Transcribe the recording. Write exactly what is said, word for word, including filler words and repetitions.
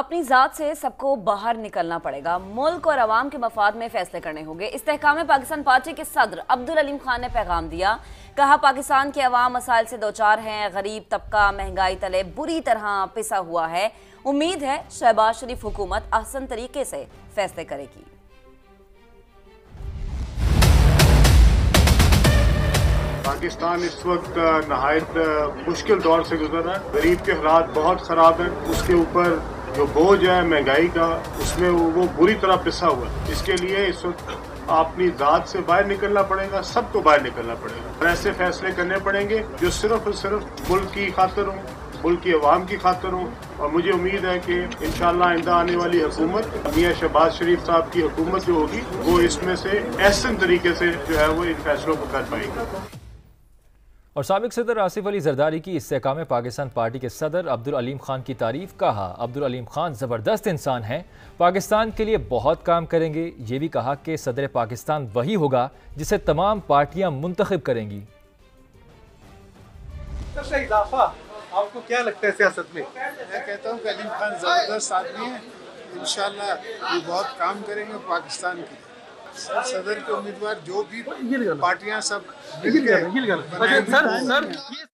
अपनी ज़ात से सबको बाहर निकलना पड़ेगा। मुल्क और आवाम के मफाद में फैसले करने होंगे। इस्तेहकाम पाकिस्तान पार्टी के सदर अब्दुल अलीम खान ने पैगाम दिया। कहा, पाकिस्तान के अवाम मसाइल से दो चार हैं। गरीब तबका महंगाई तले बुरी तरह पिसा हुआ है। उम्मीद है शहबाज़ शरीफ हुकूमत आसान तरीके से फैसले करेगी। पाकिस्तान इस वक्त नहायत मुश्किल दौर से गुजर रहा है। गरीब के हालात बहुत ख़राब हैं। उसके ऊपर जो बोझ है महंगाई का, उसमें वो बुरी तरह पिसा हुआ है। इसके लिए इस वक्त अपनी ज़ात से बाहर निकलना पड़ेगा, सबको बाहर निकलना पड़ेगा। और ऐसे फैसले करने पड़ेंगे जो सिर्फ और सिर्फ मुल्क की खातिर हों, मुल्क की आवाम की खातिर हों। और मुझे उम्मीद है कि इंशाअल्लाह आइंदा आने वाली हुकूमत, मियां शहबाज शरीफ साहब की हुकूमत जो होगी, वो इसमें से ऐसे तरीके से जो है वो इन फैसलों को कर पाएगी। और साबिक सदर आसिफ अली जरदारी की इस्तेहकाम पाकिस्तान पार्टी के सदर अब्दुल अलीम खान की तारीफ। कहा, अब्दुल अलीम खान ज़बरदस्त इंसान हैं, पाकिस्तान के लिए बहुत काम करेंगे। ये भी कहा कि सदर पाकिस्तान वही होगा जिसे तमाम पार्टियां मुंतखब करेंगी। सबसे इजाफा आपको क्या लगता है सियासत में? मैं कहता हूँ कि अलीम खान ज़बरदस्त आदमी है। इंशाल्लाह वो बहुत काम करेंगे पाकिस्तान के लिए। सदर के उम्मीदवार जो भी पार्टियां सब मिल गए।